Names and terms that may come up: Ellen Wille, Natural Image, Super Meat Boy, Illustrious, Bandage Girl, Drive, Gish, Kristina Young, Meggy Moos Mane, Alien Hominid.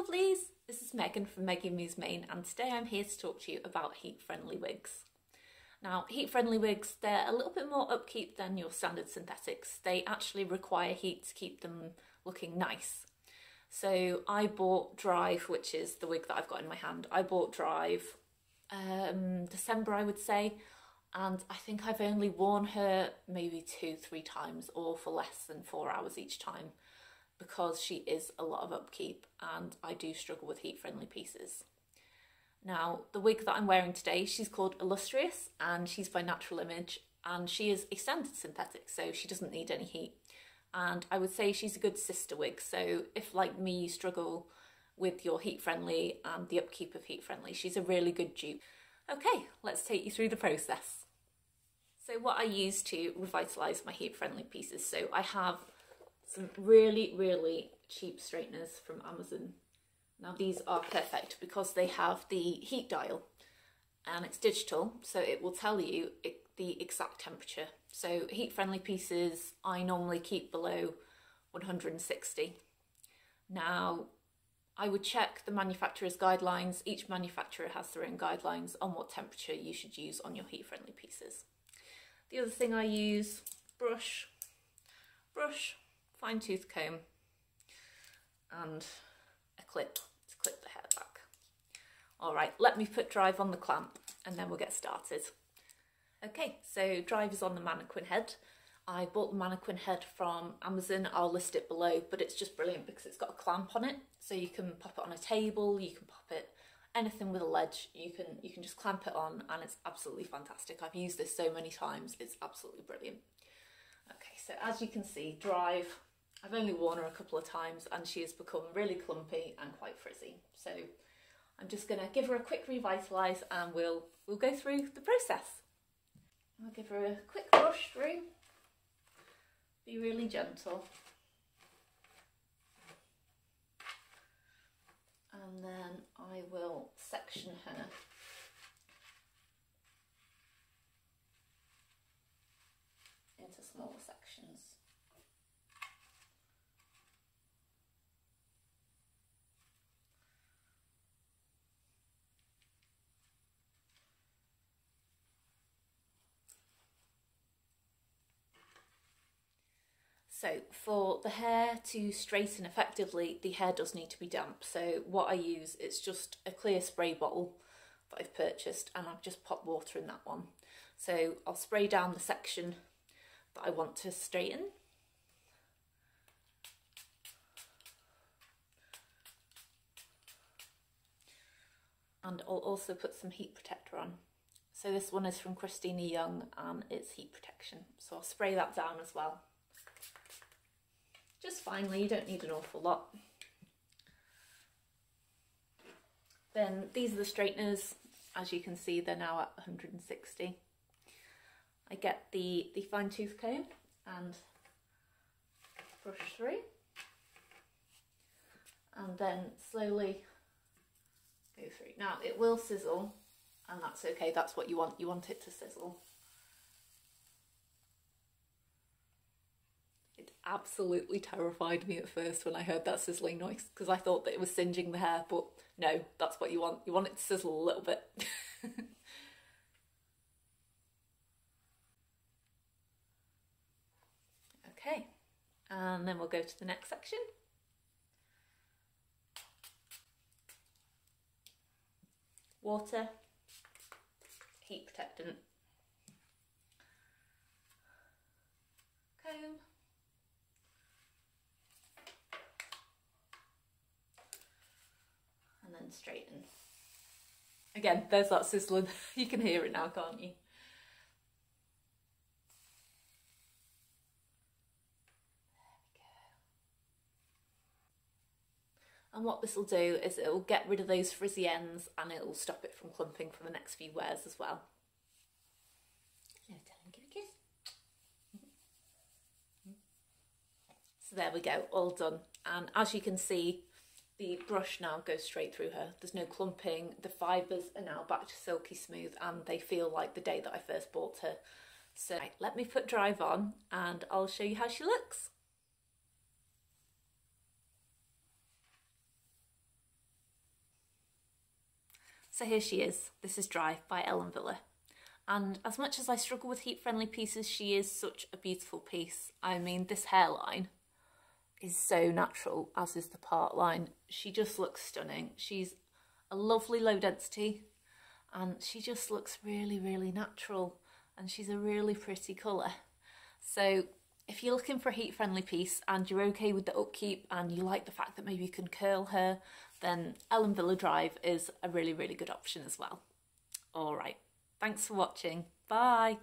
lovelies, this is Megan from Meggy Moos Mane, and today I'm here to talk to you about heat-friendly wigs. Now, heat-friendly wigs, they're a little bit more upkeep than your standard synthetics. They actually require heat to keep them looking nice. So I bought Drive, which is the wig that I've got in my hand. I bought Drive December, I would say, and I think I've only worn her maybe 2-3 times, or for less than 4 hours each time, because she is a lot of upkeep and I do struggle with heat-friendly pieces. Now, the wig that I'm wearing today, she's called Illustrious and she's by Natural Image, and she is a standard synthetic, so she doesn't need any heat. And I would say she's a good sister wig, so if, like me, you struggle with your heat-friendly and the upkeep of heat-friendly, she's a really good dupe. Okay, let's take you through the process. So what I use to revitalise my heat-friendly pieces, so I have some really, really cheap straighteners from Amazon. Now these are perfect because they have the heat dial and it's digital, so it will tell you the exact temperature. So heat-friendly pieces I normally keep below 160. Now I would check the manufacturer's guidelines. Each manufacturer has their own guidelines on what temperature you should use on your heat-friendly pieces. The other thing I use, brush, fine-tooth comb and a clip to clip the hair back. Alright, let me put Drive on the clamp and then we'll get started. Okay, so Drive is on the mannequin head. I bought the mannequin head from Amazon, I'll list it below, but it's just brilliant because it's got a clamp on it, so you can pop it on a table, you can pop it anything with a ledge, you can just clamp it on, and it's absolutely fantastic. I've used this so many times, it's absolutely brilliant. Okay, so as you can see, Drive, I've only worn her a couple of times and she has become really clumpy and quite frizzy. So I'm just going to give her a quick revitalise and we'll go through the process. I'll give her a quick brush through, be really gentle. And then I will section her. Into smaller sections. So for the hair to straighten effectively, the hair does need to be damp. So what I use is just a clear spray bottle that I've purchased, and I've just popped water in that one. So I'll spray down the section that I want to straighten. And I'll also put some heat protector on. So this one is from Kristina Young and it's heat protection. So I'll spray that down as well. Just finely, you don't need an awful lot. Then these are the straighteners. As you can see, they're now at 160. I get the fine tooth comb and brush through, and then slowly go through. Now it will sizzle, and that's okay, that's what you want it to sizzle. It absolutely terrified me at first when I heard that sizzling noise, because I thought that it was singeing the hair, but no, that's what you want it to sizzle a little bit. Okay, and then we'll go to the next section. Water, heat protectant, comb, and then straighten. Again, there's that sizzling. You can hear it now, can't you? And what this will do is it will get rid of those frizzy ends and it will stop it from clumping for the next few wears as well. Hello, darling, give a kiss. So there we go, all done. And as you can see, the brush now goes straight through her. There's no clumping, the fibres are now back to silky smooth and they feel like the day that I first bought her. So right, let me put Drive on and I'll show you how she looks. So here she is. This is Drive by Ellen Wille. And as much as I struggle with heat-friendly pieces, she is such a beautiful piece. I mean, this hairline is so natural, as is the part line. She just looks stunning. She's a lovely low density and she just looks really, really natural. And she's a really pretty colour. So if you're looking for a heat-friendly piece and you're okay with the upkeep and you like the fact that maybe you can curl her, then Ellen Wille Drive is a really, really good option as well. All right. Thanks for watching. Bye.